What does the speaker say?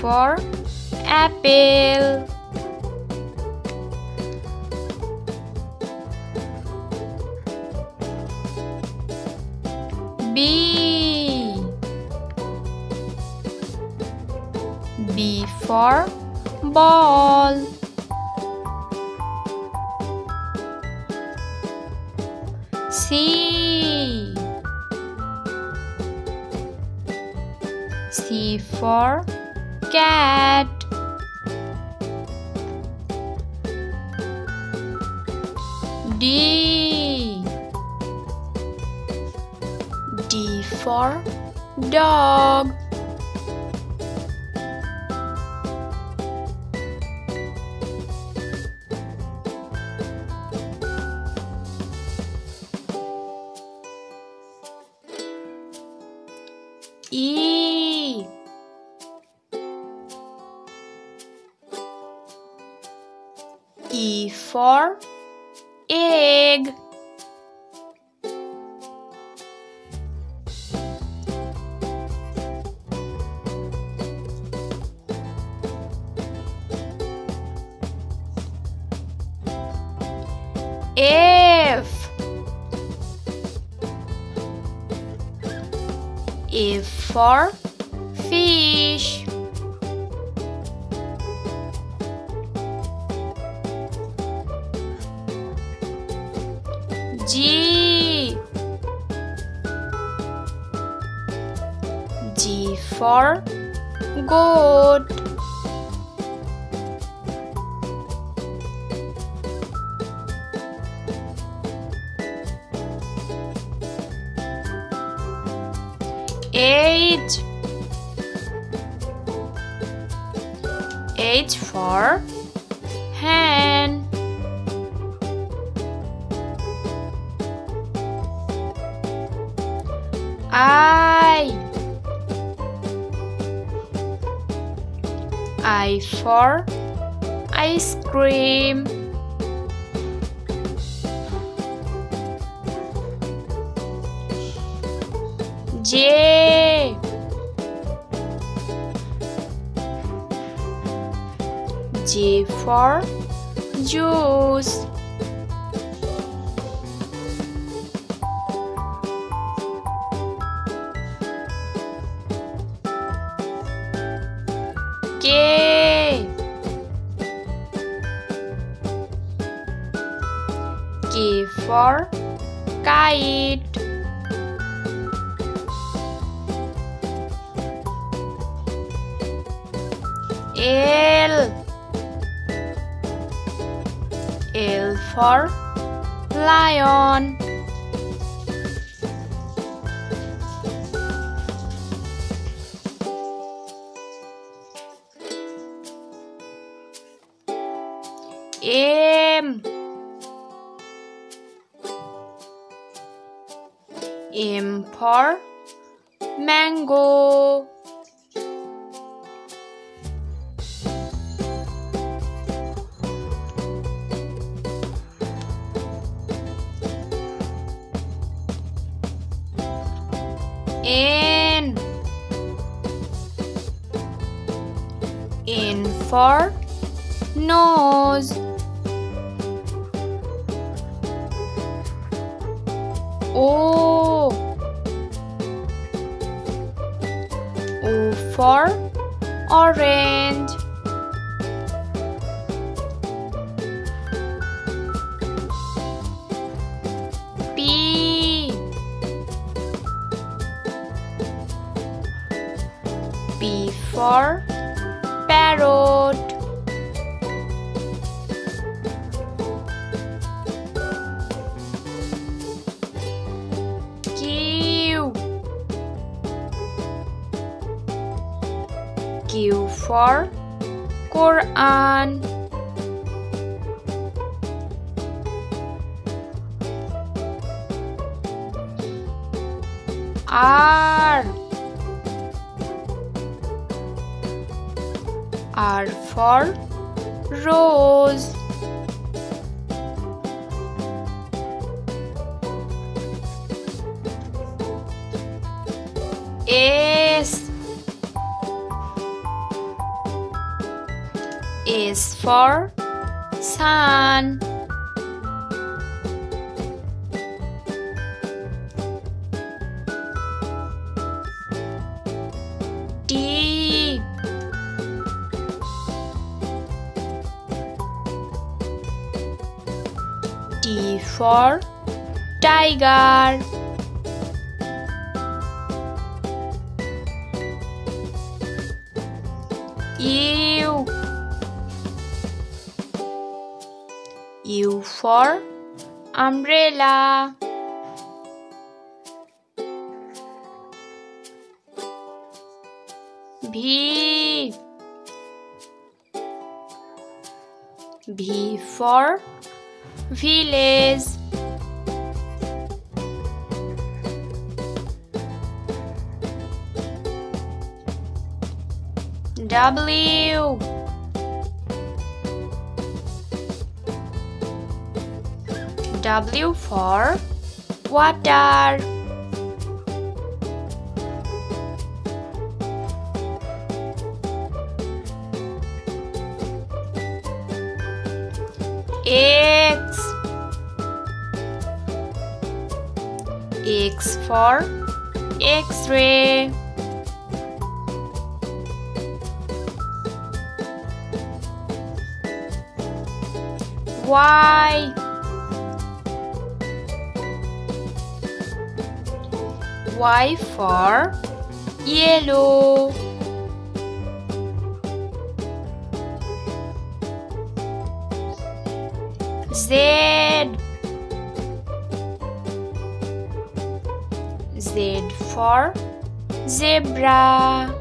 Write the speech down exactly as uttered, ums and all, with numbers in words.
for apple. B. B for ball. C. C for cat. D. D for dog. E. E for egg. F. F for fish. G. G for goat. H. H for hand. I. I for ice cream. J. J for juice. K. K for kite. L. L for lion. M. M for mango. N. N for nose. O. O for orange. P for parrot. Q. Q for Quran. R. R for rose. S. is for sun. D. D for tiger. U. U for umbrella. V. V for village. W. W for water. X. X for X-ray. Y. Y for yellow. Z. Z for zebra.